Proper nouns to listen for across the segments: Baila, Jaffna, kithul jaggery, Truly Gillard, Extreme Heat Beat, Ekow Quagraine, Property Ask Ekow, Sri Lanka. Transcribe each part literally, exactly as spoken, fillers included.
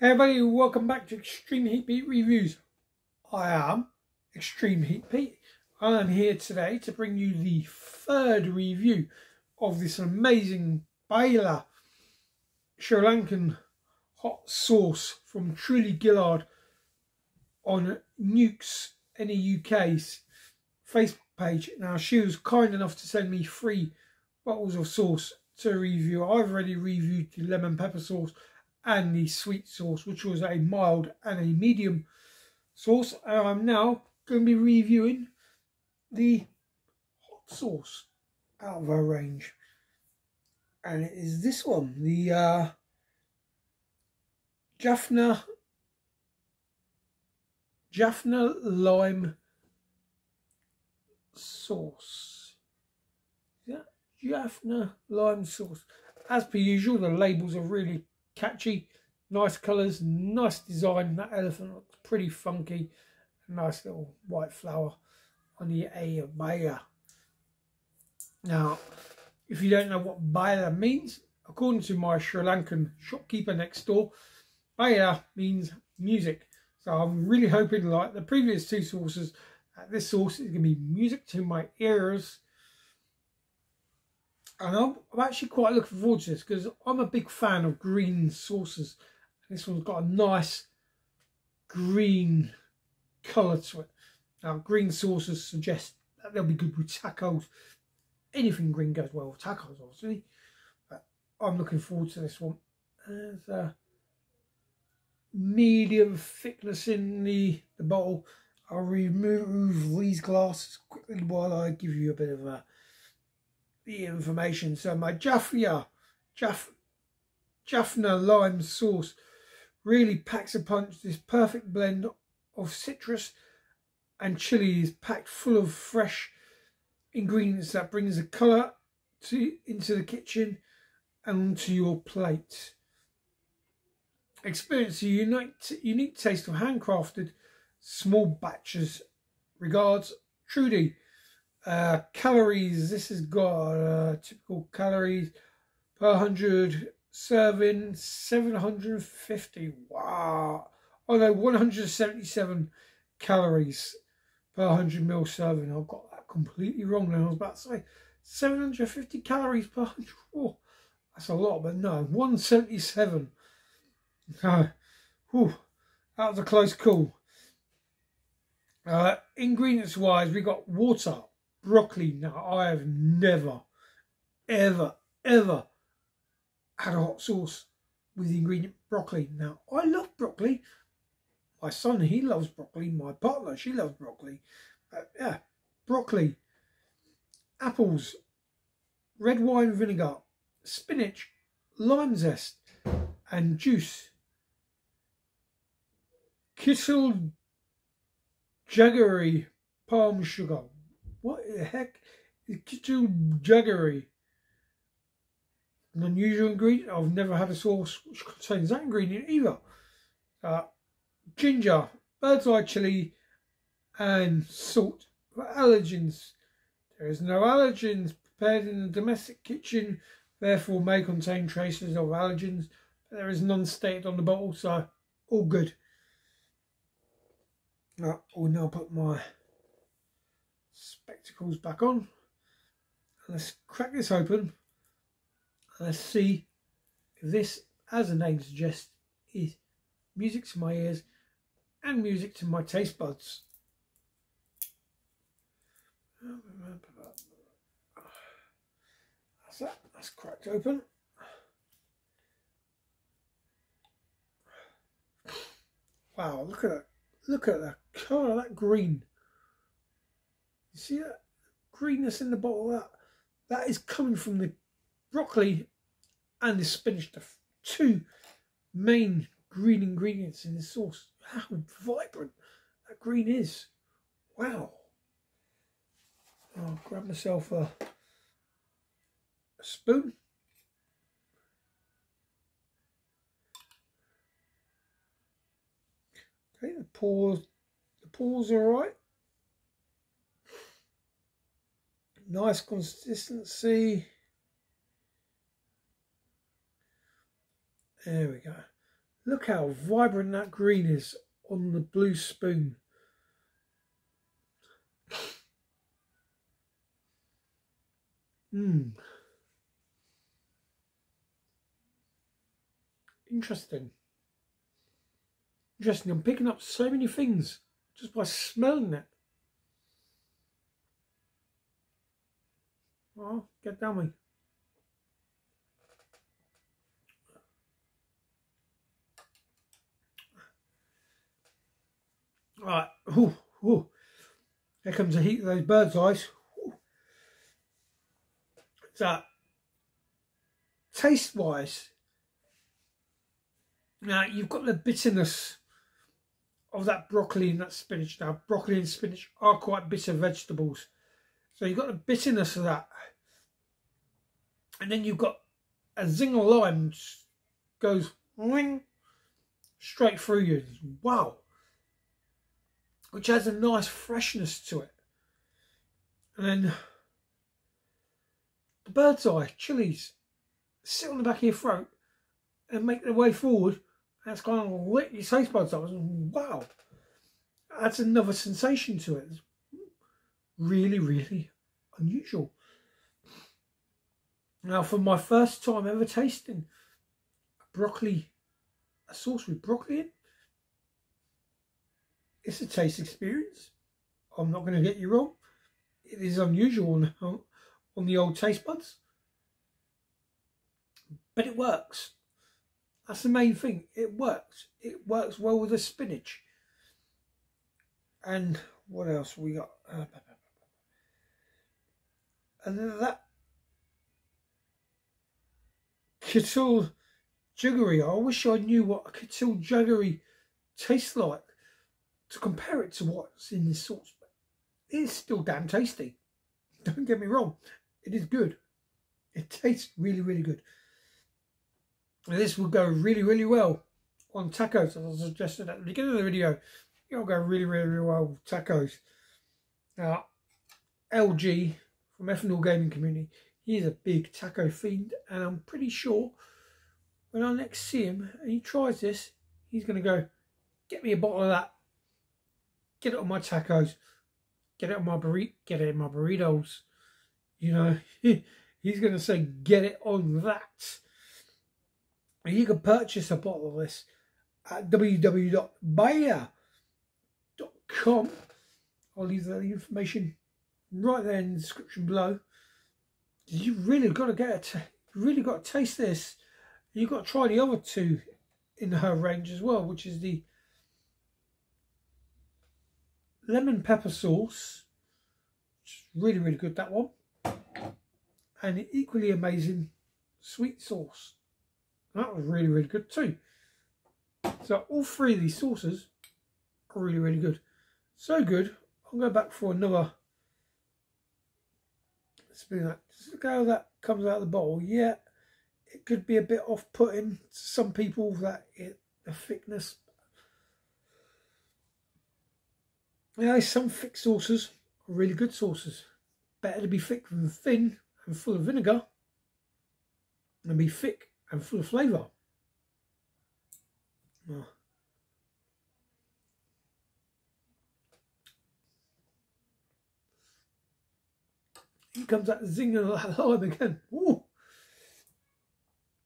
Hey everybody, welcome back to Extreme Heat Beat Reviews. I am Extreme Heat Beat. I am here today to bring you the third review of this amazing Baila Sri Lankan hot sauce from Truly Gillard on Nukes in the U K's Facebook page. Now she was kind enough to send me three bottles of sauce to review. I've already reviewed the lemon pepper sauce and the sweet sauce, which was a mild and a medium sauce. And I'm now going to be reviewing the hot sauce out of our range, and it is this one, the uh, Jaffna Jaffna lime sauce. Yeah, Jaffna lime sauce. As per usual, the labels are really catchy, nice colours, nice design. That elephant looks pretty funky. Nice little white flower on the A of Baila. Now, if you don't know what Baila means, according to my Sri Lankan shopkeeper next door, Baila means music. So I'm really hoping, like the previous two sauces, that this sauce is going to be music to my ears. And I'm actually quite looking forward to this because I'm a big fan of green sauces. This one's got a nice green colour to it. Now, green sauces suggest that they'll be good with tacos. Anything green goes well with tacos, obviously. But I'm looking forward to this one. There's a medium thickness in the, the bottle. I'll remove these glasses quickly while I give you a bit of a the information. So my Jaffna Jaff, Jaffna lime sauce really packs a punch. This perfect blend of citrus and chili is packed full of fresh ingredients that brings the colour to into the kitchen and to your plate. Experience a unique, unique taste of handcrafted small batches. Regards, Trudy. Uh, calories, this has got uh, typical calories per one hundred serving, seven hundred fifty, wow, oh no, one hundred seventy-seven calories per one hundred mil serving. I've got that completely wrong now. I was about to say seven hundred fifty calories per one hundred, oh, that's a lot, but no, one hundred seventy-seven, no, whew, that was a close call. Uh, ingredients wise, we got water, broccoli. Now, I have never, ever, ever had a hot sauce with the ingredient broccoli. Now, I love broccoli. My son, he loves broccoli. My partner, she loves broccoli. Uh, yeah, broccoli, apples, red wine vinegar, spinach, lime zest, and juice. Kithul jaggery, palm sugar. What the heck is kithul jaggery? An unusual ingredient. I've never had a sauce which contains that ingredient either. Uh, ginger, bird's eye chili, and salt. For allergens, there is no allergens prepared in the domestic kitchen, therefore may contain traces of allergens, but there is none stated on the bottle, so all good. Uh, I will now put my spectacles back on. Let's crack this open and let's see if this, as the name suggests, is music to my ears and music to my taste buds. That's that, that's cracked open. Wow, look at that, look at the colour of that green. You see that greenness in the bottle? That that is coming from the broccoli and the spinach, the two main green ingredients in the sauce. How vibrant that green is! Wow! I'll grab myself a, a spoon. Okay, the paws, the paws are all right. Nice consistency. There we go. Look how vibrant that green is on the blue spoon. Hmm. Interesting. Interesting. I'm picking up so many things just by smelling it. Oh, get down me. Right. Ooh, ooh. Here comes the heat of those bird's eyes. Ooh. So, taste-wise, now you've got the bitterness of that broccoli and that spinach. Now, broccoli and spinach are quite bitter vegetables. So you've got the bitterness of that. And then you've got a zing of lime goes wing, straight through you. Wow. Which has a nice freshness to it. And then the bird's eye chilies sit on the back of your throat and make their way forward. And it's kind of lit your taste buds up. Wow. That's another sensation to it. It's really, really unusual. Now, for my first time ever tasting broccoli, a sauce with broccoli in, it's a taste experience. I'm not going to get you wrong. It is unusual on, on the old taste buds. But it works. That's the main thing. It works. It works well with the spinach. And what else we got? Uh, and then that kithul jaggery. I wish I knew what a kithul jaggery tastes like to compare it to what's in this sauce. It is still damn tasty. Don't get me wrong. It is good. It tastes really, really good. And this will go really, really well on tacos, as I suggested at the beginning of the video. It'll go really, really, really well with tacos. Now, L G from Ethanol Gaming Community, he is a big taco fiend, and I'm pretty sure when I next see him and he tries this, he's going to go, get me a bottle of that. Get it on my tacos, get it on my burrito, get it in my burritos. You know, he, he's going to say, get it on that. And you can purchase a bottle of this at w w w dot baila dot com. I'll leave the information right there in the description below. You've really got to get it. You really got to taste this. You've got to try the other two in her range as well, which is the lemon pepper sauce, which is really, really good, that one, and equally amazing sweet sauce. That was really, really good too. So all three of these sauces are really, really good. So good, I'll go back for another. Let's do that. Just look how that comes out of the bowl. Yeah, it could be a bit off-putting to some people, that it, the thickness. You know, some thick sauces are really good sauces. Better to be thick than thin and full of vinegar than be thick and full of flavour. Oh. Here comes that zing of that lime again. Ooh.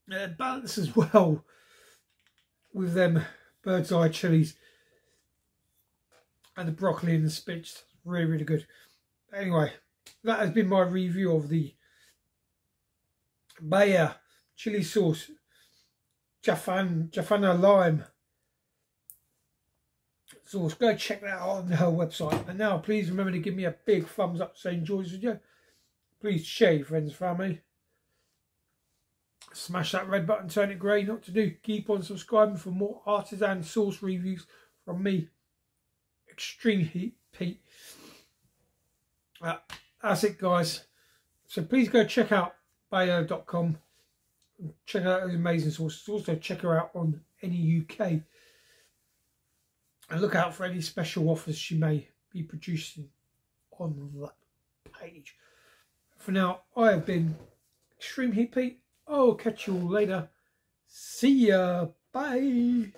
It balances well with them bird's eye chilies. And the broccoli and the spinach, really, really good. Anyway, that has been my review of the Baila chili sauce, Jaffna, Jaffna lime sauce. Go check that out on her website. And now, please remember to give me a big thumbs up so you enjoy this video. Please share your friends, family. Smash that red button, turn it grey. Not to do. Keep on subscribing for more artisan sauce reviews from me. Extreme Heat Beat. Uh, that's it, guys. So please go check out baila dot com. Check out those amazing sources. Also check her out on Any U K. And look out for any special offers she may be producing on that page. For now, I have been Extreme Heat Beat. I'll catch you all later. See ya. Bye.